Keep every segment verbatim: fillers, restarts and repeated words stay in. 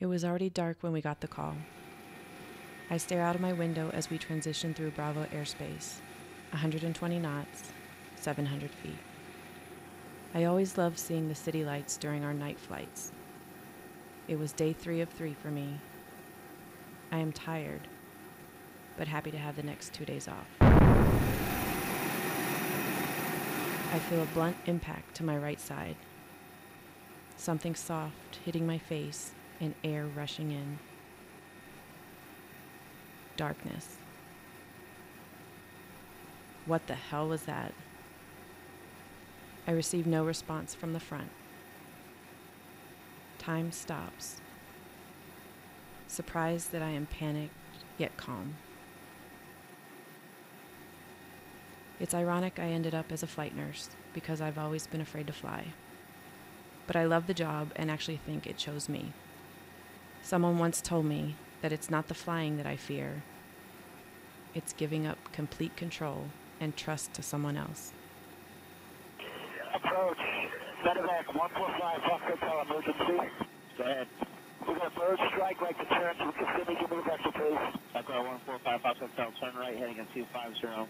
It was already dark when we got the call. I stare out of my window as we transition through Bravo airspace, one hundred twenty knots, seven hundred feet. I always love seeing the city lights during our night flights. It was day three of three for me. I am tired, but happy to have the next two days off. I feel a blunt impact to my right side. Something soft hitting my face and air rushing in. Darkness. What the hell was that? I receive no response from the front. Time stops. Surprised that I am panicked, yet calm. It's ironic I ended up as a flight nurse because I've always been afraid to fly. But I love the job and actually think it chose me. Someone once told me that it's not the flying that I fear. It's giving up complete control and trust to someone else. Approach. Benavac, one four five, Bosco, tell emergency. Go ahead. We're going to merge strike right to turn. We're just going to move back to please. Echo one four five, Bosco, tell turn right, heading at two five zero.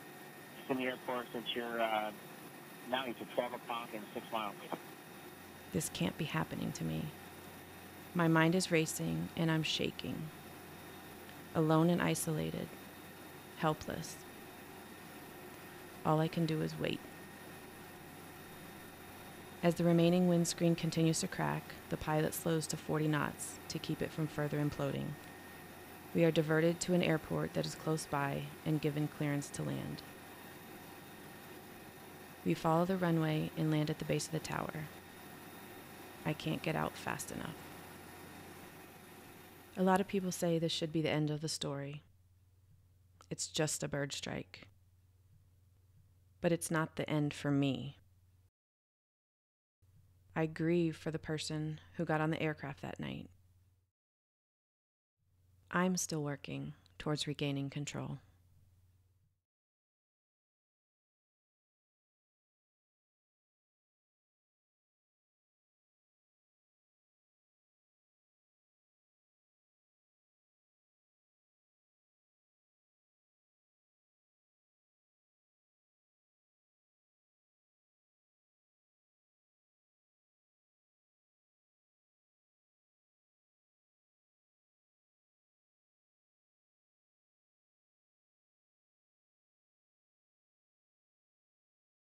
In the airport since you're uh, now it's at twelve o'clock and six miles. This can't be happening to me. My mind is racing and I'm shaking. Alone and isolated, helpless. All I can do is wait. As the remaining windscreen continues to crack, the pilot slows to forty knots to keep it from further imploding. We are diverted to an airport that is close by and given clearance to land. We follow the runway and land at the base of the tower. I can't get out fast enough. A lot of people say this should be the end of the story. It's just a bird strike. But it's not the end for me. I grieve for the person who got on the aircraft that night. I'm still working towards regaining control.